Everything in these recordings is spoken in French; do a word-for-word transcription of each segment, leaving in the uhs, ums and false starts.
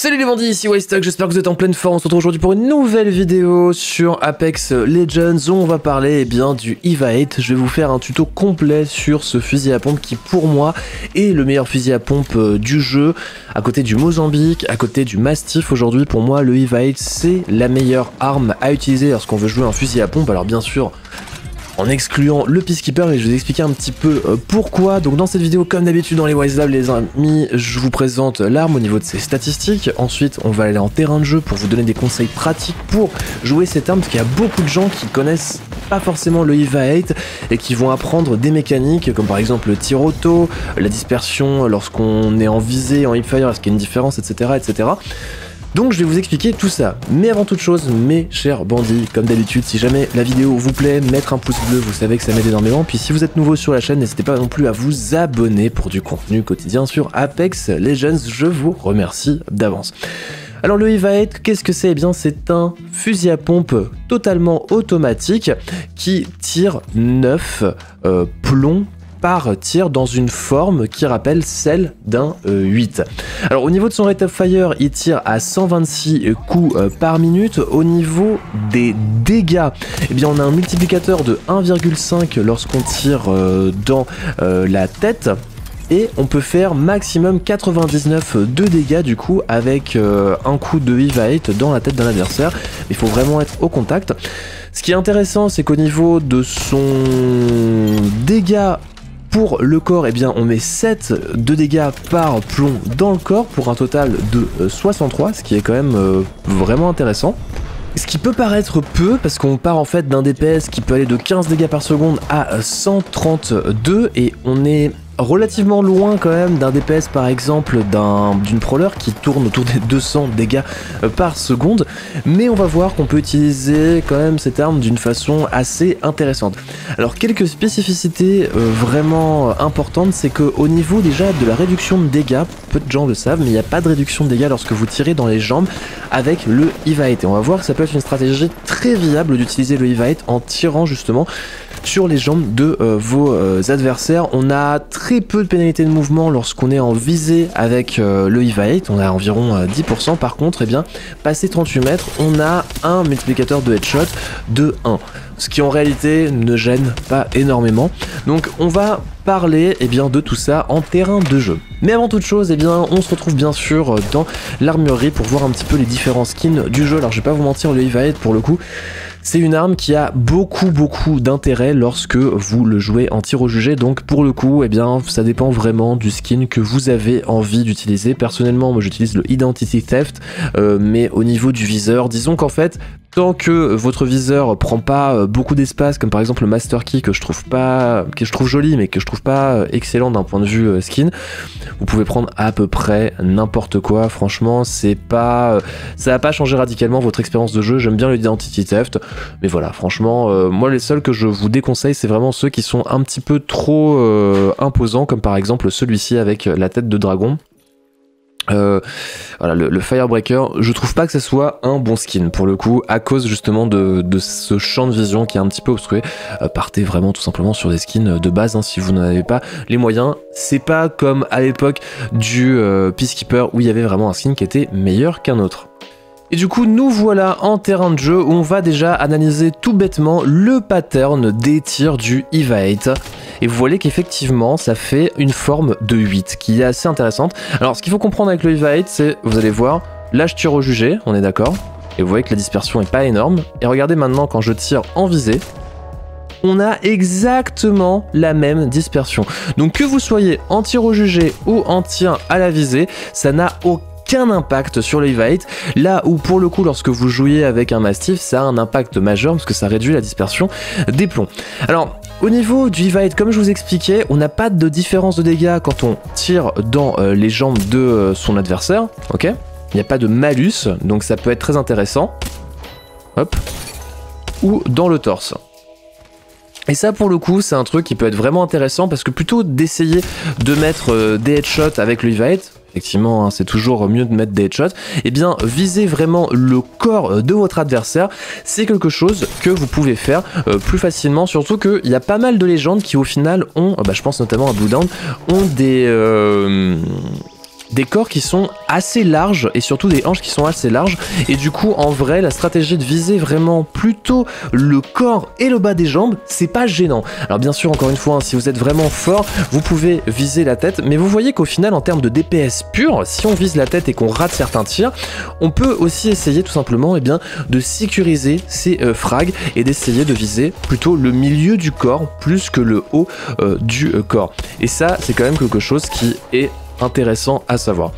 Salut les bandits, ici Wisethug, j'espère que vous êtes en pleine forme. On se retrouve aujourd'hui pour une nouvelle vidéo sur Apex Legends où on va parler eh bien, du E V A huit. Je vais vous faire un tuto complet sur ce fusil à pompe qui pour moi est le meilleur fusil à pompe euh, du jeu. À côté du Mozambique, à côté du Mastiff aujourd'hui, pour moi le E V A huit c'est la meilleure arme à utiliser lorsqu'on veut jouer un fusil à pompe. Alors bien sûr, en excluant le Peacekeeper, et je vais vous expliquer un petit peu pourquoi. Donc dans cette vidéo, comme d'habitude dans les Wise Labs, les amis, je vous présente l'arme au niveau de ses statistiques. Ensuite, on va aller en terrain de jeu pour vous donner des conseils pratiques pour jouer cette arme, parce qu'il y a beaucoup de gens qui connaissent pas forcément le E V A huit et qui vont apprendre des mécaniques comme par exemple le tir auto, la dispersion lorsqu'on est en visée, en hipfire, est-ce qu'il y a une différence, et cetera, et cetera. Donc je vais vous expliquer tout ça, mais avant toute chose, mes chers bandits, comme d'habitude, si jamais la vidéo vous plaît, mettre un pouce bleu, vous savez que ça m'aide énormément, puis si vous êtes nouveau sur la chaîne, n'hésitez pas non plus à vous abonner pour du contenu quotidien sur Apex Legends, je vous remercie d'avance. Alors le E V A huit, qu'est-ce que c'est? Eh bien c'est un fusil à pompe totalement automatique qui tire neuf euh, plombs par tir dans une forme qui rappelle celle d'un euh, huit. Alors au niveau de son rate of fire, il tire à cent vingt-six coups euh, par minute. Au niveau des dégâts, eh bien on a un multiplicateur de un virgule cinq lorsqu'on tire euh, dans euh, la tête. Et on peut faire maximum quatre-vingt-dix-neuf de dégâts du coup avec euh, un coup de E V A huit dans la tête d'un adversaire. Il faut vraiment être au contact. Ce qui est intéressant, c'est qu'au niveau de son dégâts pour le corps, eh bien, on met sept de dégâts par plomb dans le corps pour un total de soixante-trois, ce qui est quand même euh, vraiment intéressant. Ce qui peut paraître peu parce qu'on part en fait d'un D P S qui peut aller de quinze dégâts par seconde à cent trente-deux et on est relativement loin quand même d'un D P S par exemple d'une prowler qui tourne autour des deux cents dégâts par seconde, mais on va voir qu'on peut utiliser quand même cette arme d'une façon assez intéressante. Alors quelques spécificités euh, vraiment importantes, c'est que au niveau déjà de la réduction de dégâts, peu de gens le savent, mais il n'y a pas de réduction de dégâts lorsque vous tirez dans les jambes avec le E V A huit, et on va voir que ça peut être une stratégie très viable d'utiliser le E V A huit en tirant justement sur les jambes de euh, vos euh, adversaires. On a très peu de pénalités de mouvement lorsqu'on est en visée avec euh, le E V A huit, on a environ euh, dix pour cent. Par contre, eh bien, passé trente-huit mètres, on a un multiplicateur de headshot de un, ce qui en réalité ne gêne pas énormément. Donc on va parler eh bien, de tout ça en terrain de jeu. Mais avant toute chose, eh bien, on se retrouve bien sûr dans l'armurerie pour voir un petit peu les différents skins du jeu. Alors je vais pas vous mentir, le E V A huit pour le coup, c'est une arme qui a beaucoup beaucoup d'intérêt lorsque vous le jouez en tir au jugé. Donc pour le coup, eh bien, ça dépend vraiment du skin que vous avez envie d'utiliser. Personnellement, moi j'utilise le Identity Theft, euh, mais au niveau du viseur, disons qu'en fait, tant que votre viseur prend pas beaucoup d'espace, comme par exemple le Master Key que je trouve pas, que je trouve joli mais que je trouve pas excellent d'un point de vue skin, vous pouvez prendre à peu près n'importe quoi. Franchement, c'est pas, ça va pas changer radicalement votre expérience de jeu. J'aime bien l'Identity Theft, mais voilà, franchement, euh, moi les seuls que je vous déconseille, c'est vraiment ceux qui sont un petit peu trop euh, imposants, comme par exemple celui-ci avec la tête de dragon. Euh, voilà, le, le Firebreaker, je trouve pas que ce soit un bon skin pour le coup, à cause justement de, de ce champ de vision qui est un petit peu obstrué. Euh, partez vraiment tout simplement sur des skins de base hein, si vous n'en avez pas les moyens. C'est pas comme à l'époque du euh, Peacekeeper où il y avait vraiment un skin qui était meilleur qu'un autre. Et du coup, nous voilà en terrain de jeu où on va déjà analyser tout bêtement le pattern des tirs du E V A huit. Et vous voyez qu'effectivement, ça fait une forme de huit qui est assez intéressante. Alors, ce qu'il faut comprendre avec le E V A huit, c'est, vous allez voir, là je tire au jugé, on est d'accord. Et vous voyez que la dispersion est pas énorme. Et regardez maintenant quand je tire en visée, on a exactement la même dispersion. Donc que vous soyez en tir au jugé ou en tir à la visée, ça n'a aucun qu'un impact sur le E V A huit, là où pour le coup lorsque vous jouiez avec un Mastiff, ça a un impact majeur parce que ça réduit la dispersion des plombs. Alors au niveau du E V A huit, comme je vous expliquais, on n'a pas de différence de dégâts quand on tire dans euh, les jambes de euh, son adversaire, ok, il n'y a pas de malus, donc ça peut être très intéressant, hop, ou dans le torse. Et ça pour le coup c'est un truc qui peut être vraiment intéressant parce que plutôt d'essayer de mettre euh, des headshots avec le E V A huit, effectivement hein, c'est toujours mieux de mettre des headshots, et bien viser vraiment le corps de votre adversaire, c'est quelque chose que vous pouvez faire euh, plus facilement, surtout qu'il y a pas mal de légendes qui au final ont, bah, je pense notamment à Bloodhound, ont des... Euh des corps qui sont assez larges et surtout des hanches qui sont assez larges, et du coup en vrai la stratégie de viser vraiment plutôt le corps et le bas des jambes, c'est pas gênant. Alors bien sûr, encore une fois, hein, si vous êtes vraiment fort, vous pouvez viser la tête, mais vous voyez qu'au final en termes de D P S pur, si on vise la tête et qu'on rate certains tirs, on peut aussi essayer tout simplement eh bien, de sécuriser ces euh, frags et d'essayer de viser plutôt le milieu du corps plus que le haut euh, du euh, corps. Et ça, c'est quand même quelque chose qui est intéressant à savoir.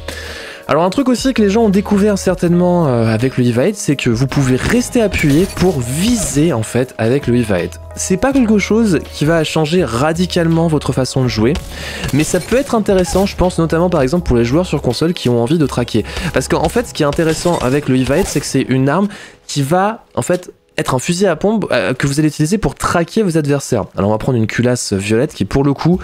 Alors un truc aussi que les gens ont découvert certainement euh, avec le E V A huit, c'est que vous pouvez rester appuyé pour viser en fait avec le E V A huit. C'est pas quelque chose qui va changer radicalement votre façon de jouer, mais ça peut être intéressant, je pense notamment par exemple pour les joueurs sur console qui ont envie de traquer. Parce qu'en fait ce qui est intéressant avec le E V A huit, c'est que c'est une arme qui va en fait être un fusil à pompe euh, que vous allez utiliser pour traquer vos adversaires. Alors on va prendre une culasse violette qui pour le coup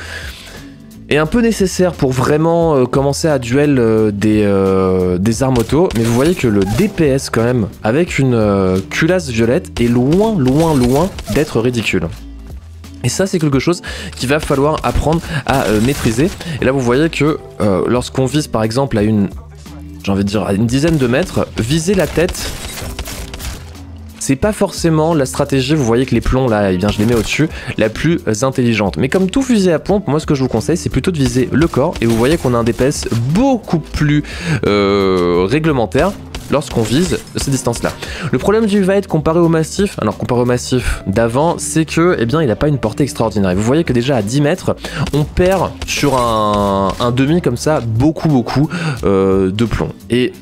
est un peu nécessaire pour vraiment euh, commencer à duel euh, des, euh, des armes auto, mais vous voyez que le D P S quand même avec une euh, culasse violette est loin loin loin d'être ridicule. Et ça c'est quelque chose qu'il va falloir apprendre à euh, maîtriser. Et là vous voyez que euh, lorsqu'on vise par exemple à une, j'ai envie de dire à une dizaine de mètres, viser la tête, c'est pas forcément la stratégie, vous voyez que les plombs là, eh bien, je les mets au-dessus, la plus intelligente. Mais comme tout fusil à pompe, moi ce que je vous conseille, c'est plutôt de viser le corps. Et vous voyez qu'on a un D P S beaucoup plus euh, réglementaire lorsqu'on vise ces distances-là. Le problème du E V A huit comparé au Mastiff, alors comparé au Mastiff d'avant, c'est que eh bien, il n'a pas une portée extraordinaire. Et vous voyez que déjà à dix mètres, on perd sur un, un demi comme ça beaucoup beaucoup euh, de plomb. Et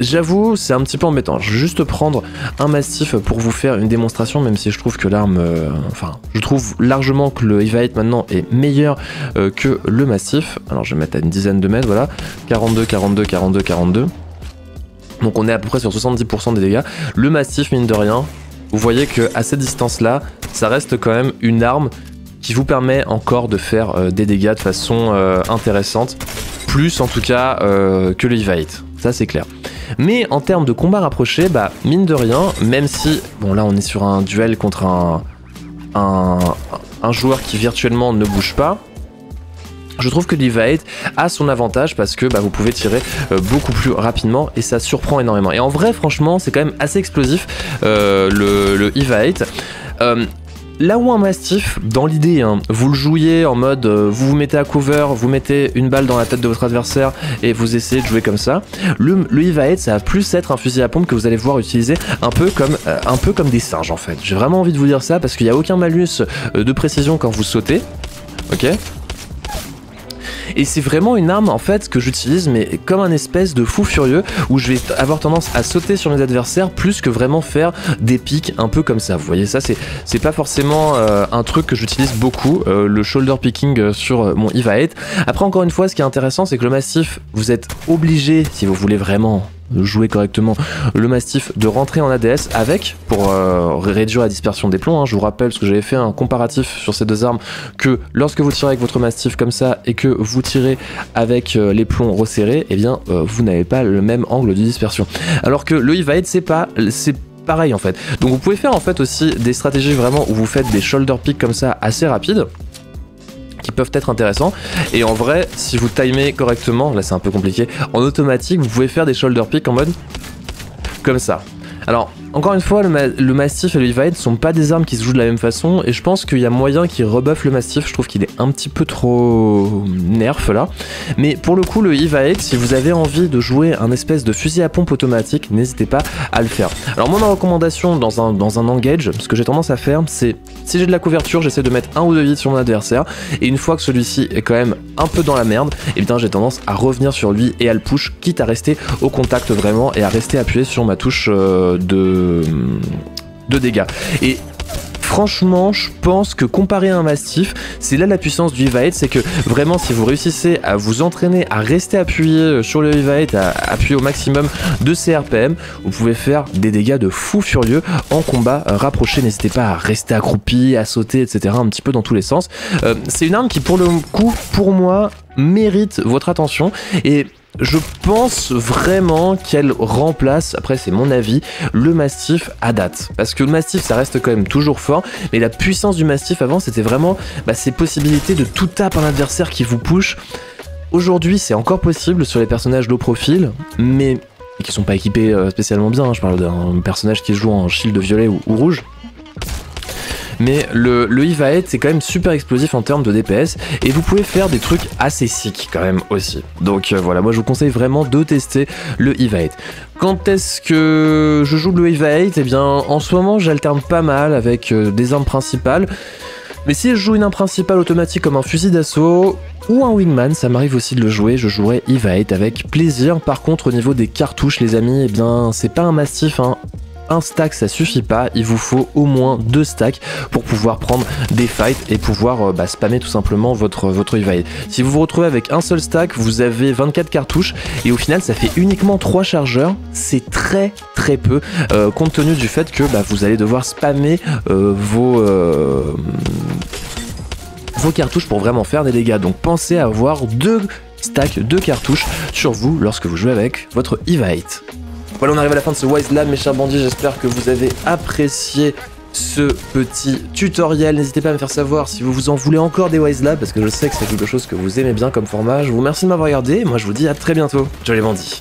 j'avoue, c'est un petit peu embêtant. Je vais juste prendre un Mastiff pour vous faire une démonstration, même si je trouve que l'arme... Euh, enfin, je trouve largement que le E V A huit maintenant est meilleur euh, que le Mastiff. Alors, je vais mettre à une dizaine de mètres, voilà. quarante-deux, quarante-deux, quarante-deux, quarante-deux. Donc, on est à peu près sur soixante-dix pour cent des dégâts. Le Mastiff, mine de rien, vous voyez qu'à cette distance-là, ça reste quand même une arme qui vous permet encore de faire euh, des dégâts de façon euh, intéressante. Plus, en tout cas, euh, que le E V A huit. Ça, c'est clair. Mais en termes de combat rapproché, bah mine de rien, même si, bon là on est sur un duel contre un, un, un joueur qui virtuellement ne bouge pas, je trouve que l'E V A huit a son avantage parce que bah, vous pouvez tirer euh, beaucoup plus rapidement et ça surprend énormément. Et en vrai franchement c'est quand même assez explosif euh, le, le E V A huit. Euh, Là où un Mastiff, dans l'idée, hein, vous le jouiez en mode euh, vous vous mettez à cover, vous mettez une balle dans la tête de votre adversaire et vous essayez de jouer comme ça, le, le E V A huit ça va plus être un fusil à pompe que vous allez voir utiliser un peu comme, euh, un peu comme des singes en fait. J'ai vraiment envie de vous dire ça parce qu'il n'y a aucun malus euh, de précision quand vous sautez, ok ? Et c'est vraiment une arme en fait que j'utilise mais comme un espèce de fou furieux où je vais avoir tendance à sauter sur mes adversaires plus que vraiment faire des pics un peu comme ça. Vous voyez ça c'est pas forcément euh, un truc que j'utilise beaucoup, euh, le shoulder picking euh, sur euh, mon E V A huit. Après encore une fois ce qui est intéressant c'est que le Mastiff vous êtes obligé si vous voulez vraiment jouer correctement le Mastiff de rentrer en A D S avec pour euh, réduire la dispersion des plombs, hein. Je vous rappelle parce que j'avais fait un comparatif sur ces deux armes que lorsque vous tirez avec votre Mastiff comme ça et que vous tirez avec euh, les plombs resserrés et eh bien euh, vous n'avez pas le même angle de dispersion, alors que le E V A huit c'est pas c'est pareil en fait. Donc vous pouvez faire en fait aussi des stratégies vraiment où vous faites des shoulder picks comme ça assez rapides qui peuvent être intéressants, et en vrai si vous timez correctement, là c'est un peu compliqué, en automatique vous pouvez faire des shoulder picks en mode comme ça. Alors encore une fois le, ma le Mastiff et le E V A huit sont pas des armes qui se jouent de la même façon et je pense qu'il y a moyen qu'il rebuffe le Mastiff, je trouve qu'il est un petit peu trop nerf là, mais pour le coup le E V A huit si vous avez envie de jouer un espèce de fusil à pompe automatique n'hésitez pas à le faire. Alors moi ma recommandation dans un, dans un engage, ce que j'ai tendance à faire c'est si j'ai de la couverture j'essaie de mettre un ou deux vides sur mon adversaire et une fois que celui-ci est quand même un peu dans la merde et eh bien j'ai tendance à revenir sur lui et à le push quitte à rester au contact vraiment et à rester appuyé sur ma touche euh, De, de dégâts. Et franchement je pense que comparé à un Mastiff c'est là la puissance du E V A huit, c'est que vraiment si vous réussissez à vous entraîner à rester appuyé sur le E V A huit, à appuyer au maximum de ses R P M, vous pouvez faire des dégâts de fou furieux en combat rapproché. N'hésitez pas à rester accroupi, à sauter etc, un petit peu dans tous les sens. Euh, c'est une arme qui pour le coup pour moi mérite votre attention et je pense vraiment qu'elle remplace, après c'est mon avis, le Mastiff à date. Parce que le Mastiff ça reste quand même toujours fort, mais la puissance du Mastiff avant c'était vraiment bah, ces possibilités de tout taper un adversaire qui vous push. Aujourd'hui, c'est encore possible sur les personnages low profil, mais qui sont pas équipés spécialement bien. Je parle d'un personnage qui joue en shield violet ou, ou rouge. Mais le, le E V A huit c'est quand même super explosif en termes de D P S et vous pouvez faire des trucs assez sick quand même aussi. Donc euh, voilà, moi je vous conseille vraiment de tester le E V A huit. Quand est-ce que je joue le E V A huit? Eh bien en ce moment j'alterne pas mal avec euh, des armes principales. Mais si je joue une arme principale automatique comme un fusil d'assaut ou un wingman, ça m'arrive aussi de le jouer, je jouerai E V A huit avec plaisir. Par contre au niveau des cartouches les amis, eh bien c'est pas un Mastiff hein. Un stack ça suffit pas, il vous faut au moins deux stacks pour pouvoir prendre des fights et pouvoir euh, bah, spammer tout simplement votre, votre E V A huit. Si vous vous retrouvez avec un seul stack, vous avez vingt-quatre cartouches et au final ça fait uniquement trois chargeurs, c'est très très peu euh, compte tenu du fait que bah, vous allez devoir spammer euh, vos... Euh, vos cartouches pour vraiment faire des dégâts. Donc pensez à avoir deux stacks, deux cartouches sur vous lorsque vous jouez avec votre E V A huit. Voilà, on arrive à la fin de ce Wise Lab, mes chers bandits, j'espère que vous avez apprécié ce petit tutoriel. N'hésitez pas à me faire savoir si vous vous en voulez encore des Wise Lab, parce que je sais que c'est quelque chose que vous aimez bien comme format. Je vous remercie de m'avoir regardé, et moi je vous dis à très bientôt. Ciao les bandits.